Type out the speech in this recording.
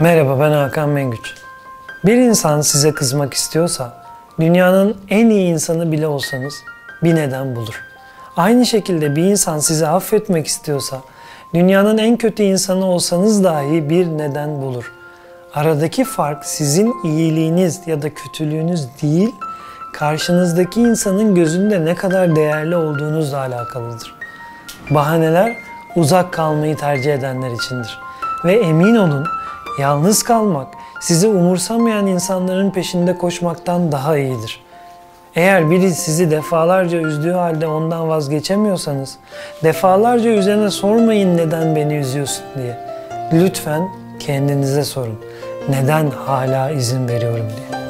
Merhaba, ben Hakan Mengüç. Bir insan size kızmak istiyorsa, dünyanın en iyi insanı bile olsanız bir neden bulur. Aynı şekilde bir insan sizi affetmek istiyorsa, dünyanın en kötü insanı olsanız dahi bir neden bulur. Aradaki fark sizin iyiliğiniz ya da kötülüğünüz değil, karşınızdaki insanın gözünde ne kadar değerli olduğunuzla alakalıdır. Bahaneler uzak kalmayı tercih edenler içindir. Ve emin olun, yalnız kalmak, sizi umursamayan insanların peşinde koşmaktan daha iyidir. Eğer biri sizi defalarca üzdüğü halde ondan vazgeçemiyorsanız, defalarca üzerine sormayın neden beni üzüyorsun diye. Lütfen kendinize sorun. Neden hala izin veriyorum diye.